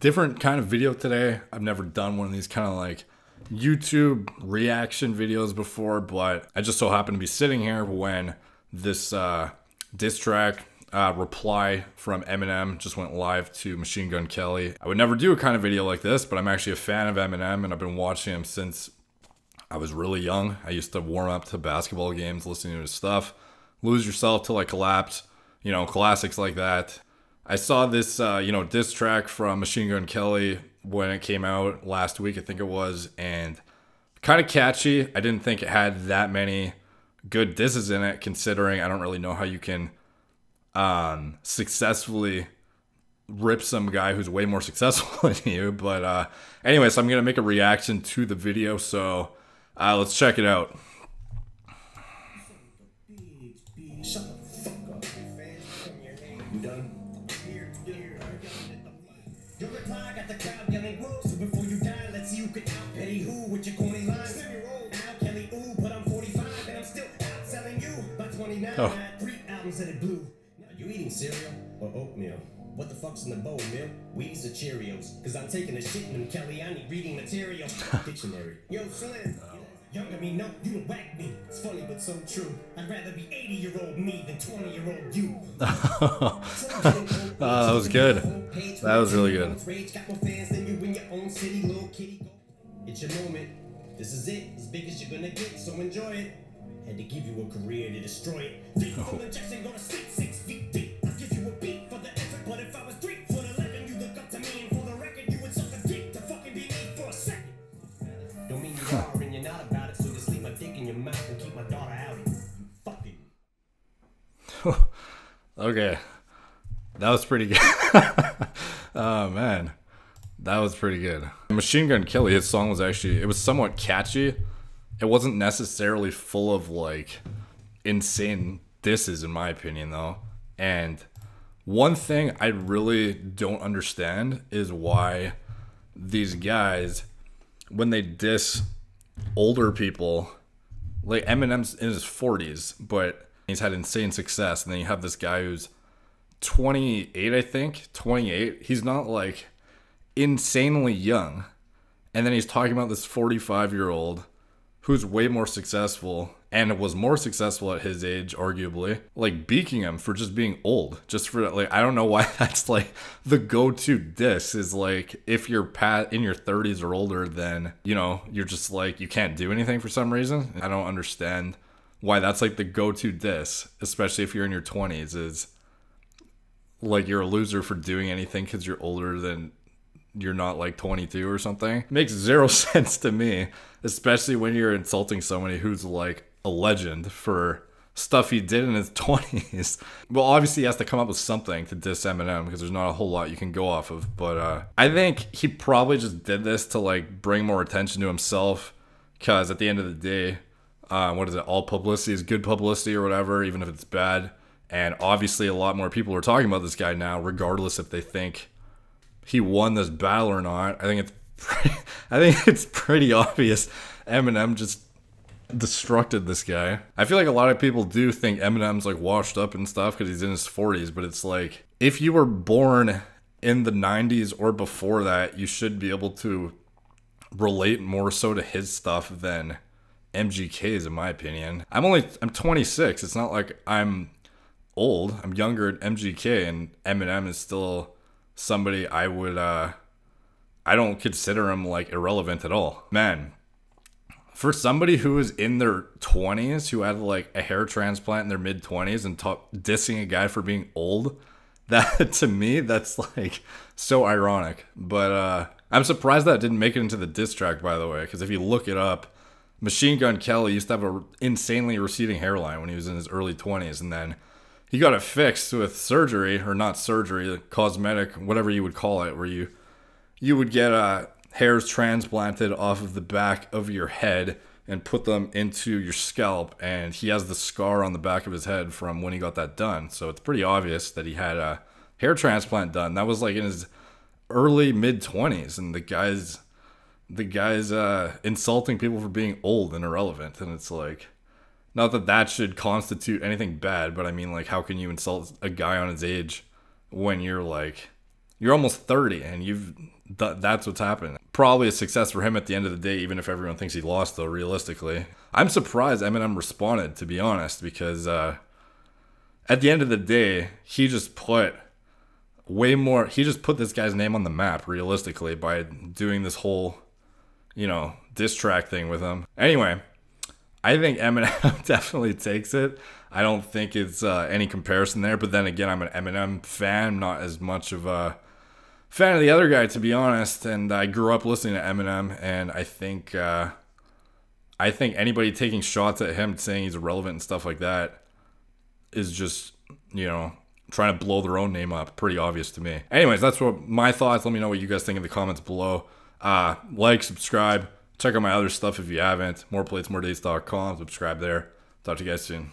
different kind of video today. I've never done one of these kind of like YouTube reaction videos before, but I just so happen to be sitting here when this diss track reply from Eminem just went live to Machine Gun Kelly. I would never do a kind of video like this, but I'm actually a fan of Eminem, and I've been watching him since I was really young. I used to warm up to basketball games listening to his stuff. Lose Yourself Till I Collapse, you know, classics like that. I saw this, you know, diss track from Machine Gun Kelly when it came out last week, I think it was, and kind of catchy. I didn't think it had that many good disses in it, considering I don't really know how you can successfully rip some guy who's way more successful than you. But anyway, so I'm going to make a reaction to the video, so let's check it out. Your reply got the crowd yelling, whoa, so before you die, let's see who can out Petty who with your corny lines. Out Kelly, ooh, but I'm 45 and I'm still out selling you. By 29, I had 3 albums that it blew. Now, you eating cereal or oatmeal? What the fuck's in the bowl, Mill? Wheaties or Cheerios? Cause I'm taking a shit in them, Kelly, I need reading material. Dictionary. Yo, Slim. No. Younger me, no, you don't whack me. It's funny, but so true. I'd rather be 80-year-old me than 20-year-old you. That was good. That was really good. It's your moment. This is it. As big as you're gonna get, so enjoy it. Had to give you a career to destroy it. From the Jackson, go to sleep 6 feet deep. I'll give you a beat for the effort, but if I was 3'11", you look up to me, and for the record, you would suck a dick to fucking be me for a second. Don't mean you are. Okay, that was pretty good. Oh man, that was pretty good. Machine Gun Kelly, his song was actually, it was somewhat catchy. It wasn't necessarily full of like insane disses in my opinion though. And one thing I really don't understand is why these guys, when they diss older people, like Eminem's in his 40s, but he's had insane success, and then you have this guy who's 28, I think, 28. He's not like insanely young, and then he's talking about this 45-year-old who's way more successful and was more successful at his age, arguably. Like beaking him for just being old, just for like, I don't know why that's like the go-to diss. Is like if you're in your 30s or older, then you know you're just like you can't do anything for some reason. I don't understand why that's like the go-to diss, especially if you're in your 20s, is like you're a loser for doing anything because you're older than, you're not like 22 or something. Makes zero sense to me, especially when you're insulting somebody who's like a legend for stuff he did in his 20s. Well, obviously he has to come up with something to diss Eminem because there's not a whole lot you can go off of, but I think he probably just did this to like bring more attention to himself, because at the end of the day, what is it? All publicity is good publicity or whatever, even if it's bad. And obviously a lot more people are talking about this guy now, regardless if they think he won this battle or not. I think it's pretty obvious Eminem just destructed this guy. I feel like a lot of people do think Eminem's like washed up and stuff because he's in his 40s, but it's like, if you were born in the 90s or before that, you should be able to relate more so to his stuff than MGK's, in my opinion. I'm 26. It's not like I'm old. I'm younger at MGK, and Eminem is still somebody I would, I don't consider him like irrelevant at all. Man, for somebody who is in their 20s, who had like a hair transplant in their mid 20s and dissing a guy for being old, that to me, that's like so ironic. But I'm surprised that didn't make it into the diss track, by the way, because if you look it up, Machine Gun Kelly used to have an insanely receding hairline when he was in his early 20s, and then he got it fixed with surgery, or not surgery, cosmetic, whatever you would call it, where you would get hairs transplanted off of the back of your head and put them into your scalp, and he has the scar on the back of his head from when he got that done, so it's pretty obvious that he had a hair transplant done. That was like in his early mid-20s, and the guy's insulting people for being old and irrelevant. And it's like, not that that should constitute anything bad, but I mean, like, how can you insult a guy on his age when you're like You're almost 30 and that's what's happened. Probably a success for him at the end of the day, even if everyone thinks he lost, though, realistically. I'm surprised Eminem responded, to be honest, because at the end of the day, he just put way more, he just put this guy's name on the map, realistically, by doing this whole, you know, diss track thing with him. Anyway, I think Eminem definitely takes it. I don't think it's any comparison there, but then again, I'm an Eminem fan, not as much of a fan of the other guy, to be honest, and I grew up listening to Eminem, and I think anybody taking shots at him, saying he's irrelevant and stuff like that, is just, you know, trying to blow their own name up. Pretty obvious to me. Anyways, that's what my thoughts. Let me know what you guys think in the comments below. Like, subscribe, check out my other stuff if you haven't. MorePlatesMoreDates.com, subscribe there. Talk to you guys soon.